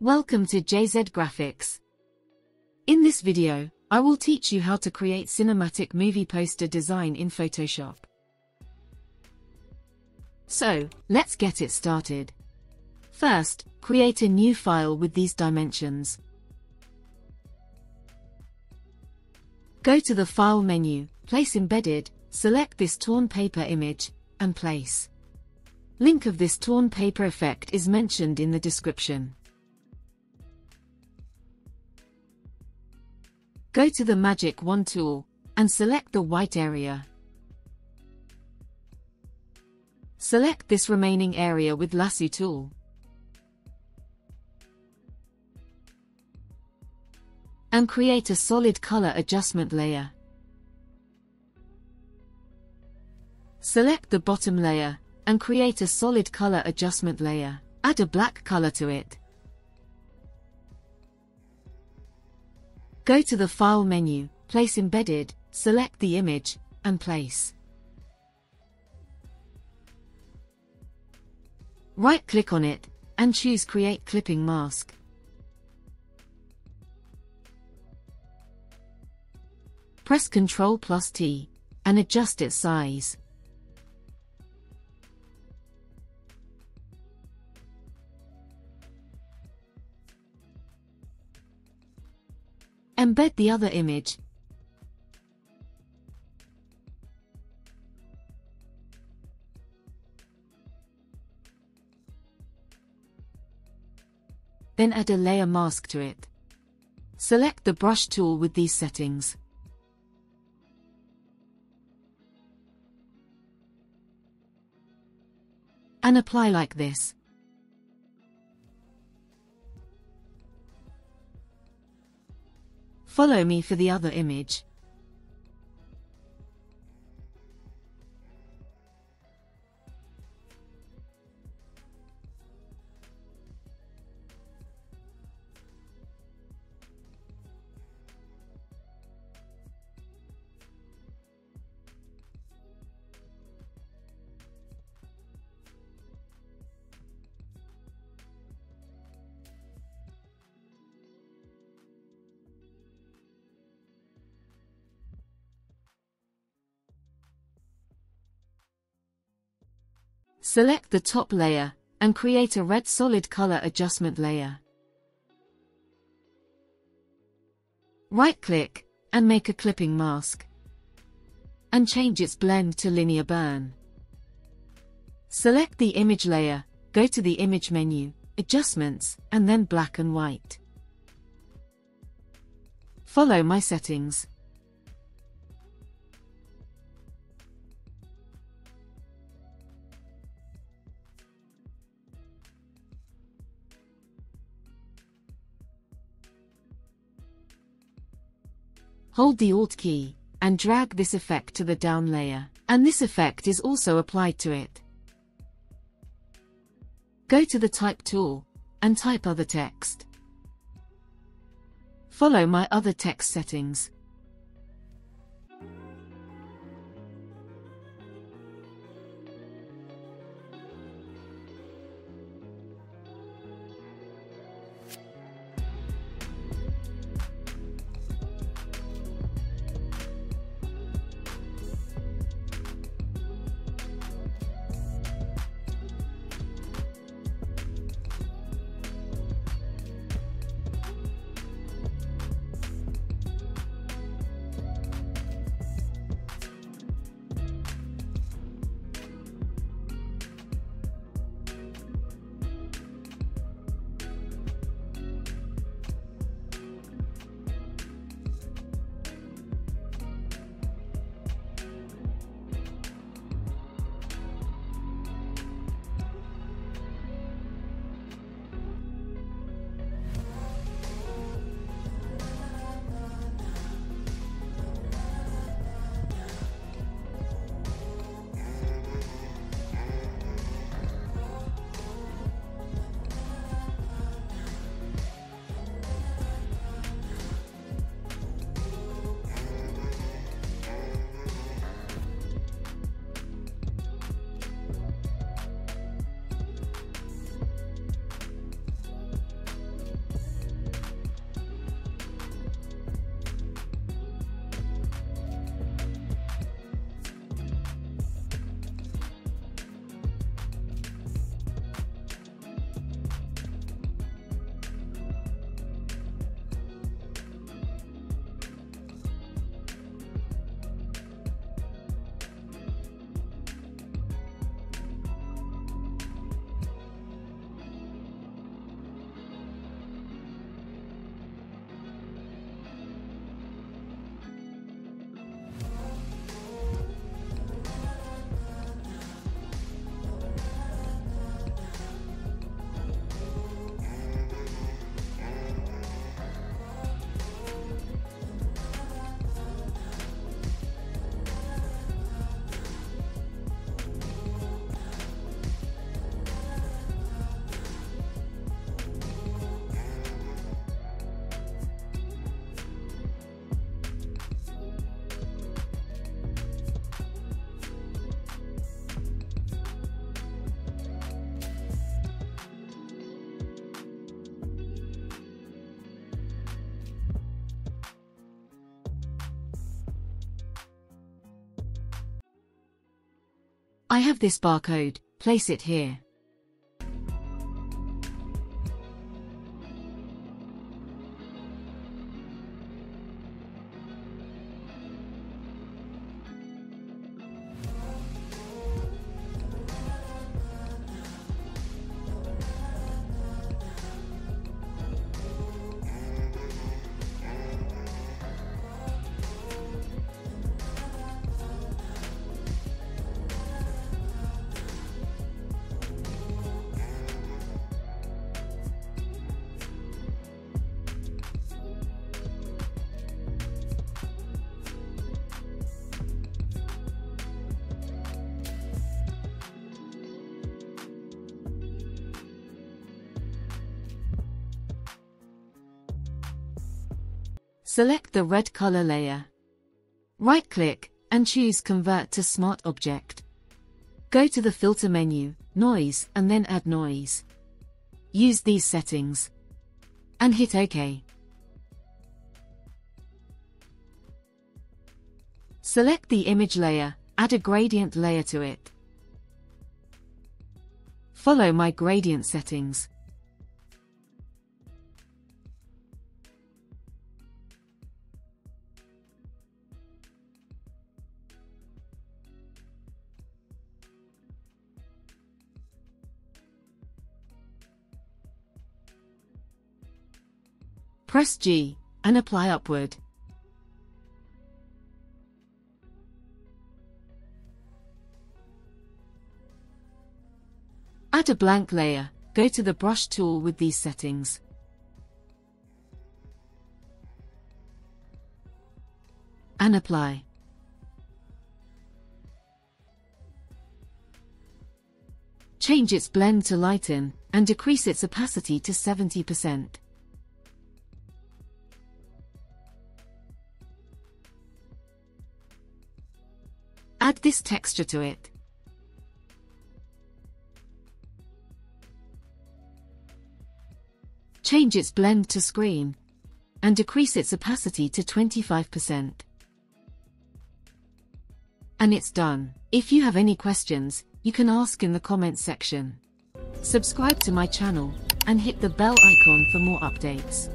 Welcome to JZ Graphics. In this video, I will teach you how to create cinematic movie poster design in Photoshop. So, let's get it started. First, create a new file with these dimensions. Go to the File menu, Place Embedded, select this torn paper image, and place. Link of this torn paper effect is mentioned in the description. Go to the Magic Wand tool, and select the white area. Select this remaining area with Lasso tool. And create a solid color adjustment layer. Select the bottom layer, and create a solid color adjustment layer. Add a black color to it. Go to the File menu, Place Embedded, select the image, and place. Right-click on it, and choose Create Clipping Mask. Press Ctrl+T, and adjust its size. Embed the other image. Then add a layer mask to it. Select the brush tool with these settings. And apply like this. Follow me for the other image. Select the top layer, and create a red solid color adjustment layer. Right-click, and make a clipping mask. And change its blend to linear burn. Select the image layer, go to the image menu, adjustments, and then black and white. Follow my settings. Hold the Alt key, and drag this effect to the down layer, and this effect is also applied to it. Go to the Type tool, and type Other Text. Follow my Other Text settings. I have this barcode, place it here. Select the red color layer. Right-click and choose Convert to Smart Object. Go to the Filter menu, Noise, and then Add Noise. Use these settings. And hit OK. Select the image layer, add a gradient layer to it. Follow my gradient settings. Press G and apply upward. Add a blank layer, go to the brush tool with these settings. And apply. Change its blend to lighten and decrease its opacity to 70%. Add this texture to it. Change its blend to screen and decrease its opacity to 25%. And it's done. If you have any questions, you can ask in the comments section. Subscribe to my channel and hit the bell icon for more updates.